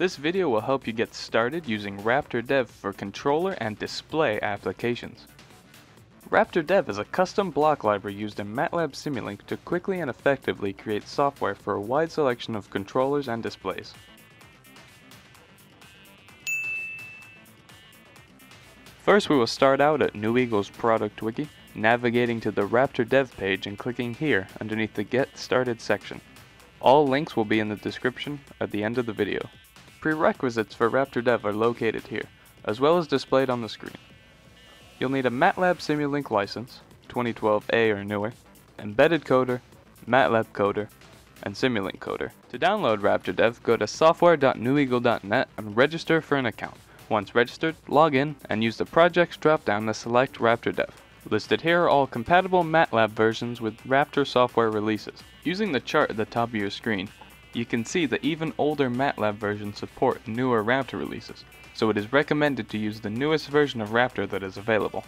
This video will help you get started using Raptor Dev for controller and display applications. Raptor Dev is a custom block library used in MATLAB Simulink to quickly and effectively create software for a wide selection of controllers and displays. First, we will start out at New Eagle's product wiki, navigating to the Raptor Dev page and clicking here underneath the Get Started section. All links will be in the description at the end of the video. Prerequisites for Raptor Dev are located here, as well as displayed on the screen. You'll need a MATLAB Simulink license, 2012A or newer, Embedded Coder, MATLAB Coder, and Simulink Coder. To download Raptor Dev, go to software.neweagle.net and register for an account. Once registered, log in and use the Projects drop-down to select Raptor Dev. Listed here are all compatible MATLAB versions with Raptor software releases. Using the chart at the top of your screen, you can see that even older MATLAB versions support newer Raptor releases, so it is recommended to use the newest version of Raptor that is available.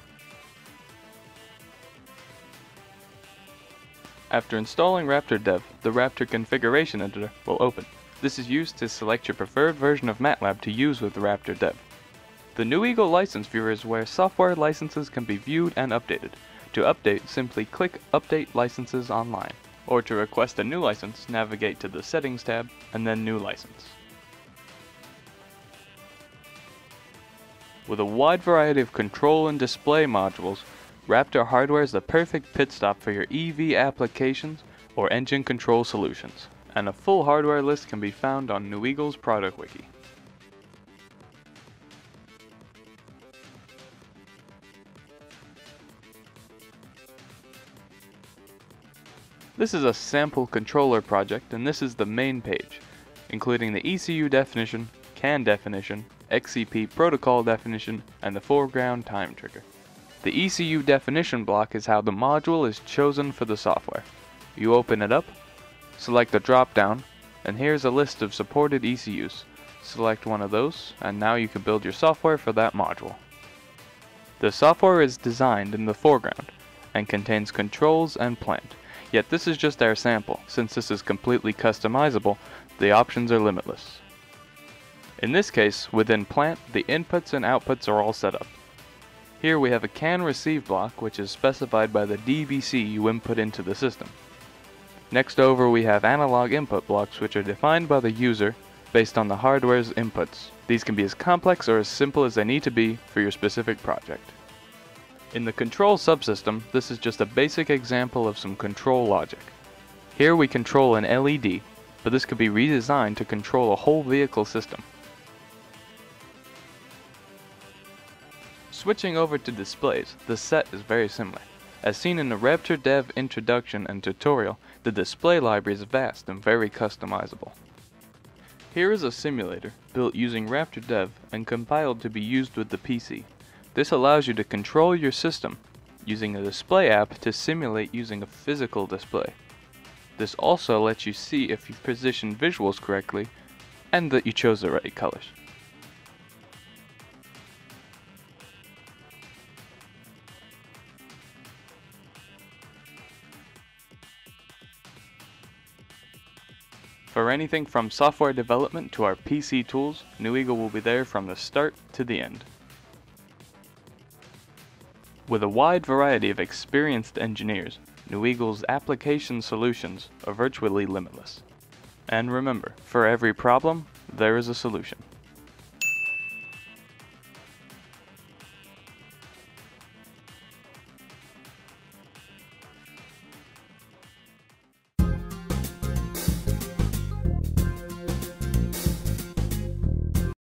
After installing Raptor Dev, the Raptor Configuration Editor will open. This is used to select your preferred version of MATLAB to use with Raptor Dev. The New Eagle License Viewer is where software licenses can be viewed and updated. To update, simply click Update Licenses Online. Or to request a new license, navigate to the Settings tab, and then New License. With a wide variety of control and display modules, Raptor Hardware is the perfect pit stop for your EV applications or engine control solutions, and a full hardware list can be found on New Eagle's product wiki. This is a sample controller project, and this is the main page, including the ECU definition, CAN definition, XCP protocol definition, and the foreground time trigger. The ECU definition block is how the module is chosen for the software. You open it up, select the drop-down, and here's a list of supported ECUs. Select one of those, and now you can build your software for that module. The software is designed in the foreground, and contains controls and plant. Yet this is just our sample. Since this is completely customizable, the options are limitless. In this case, within plant, the inputs and outputs are all set up. Here we have a CAN receive block, which is specified by the DBC you input into the system. Next over, we have analog input blocks, which are defined by the user based on the hardware's inputs. These can be as complex or as simple as they need to be for your specific project. In the control subsystem, this is just a basic example of some control logic. Here we control an LED, but this could be redesigned to control a whole vehicle system. Switching over to displays, the set is very similar. As seen in the Raptor Dev introduction and tutorial, the display library is vast and very customizable. Here is a simulator built using Raptor Dev and compiled to be used with the PC. This allows you to control your system using a display app to simulate using a physical display. This also lets you see if you've positioned visuals correctly and that you chose the right colors. For anything from software development to our PC tools, New Eagle will be there from the start to the end. With a wide variety of experienced engineers, New Eagle's application solutions are virtually limitless. And remember, for every problem, there is a solution.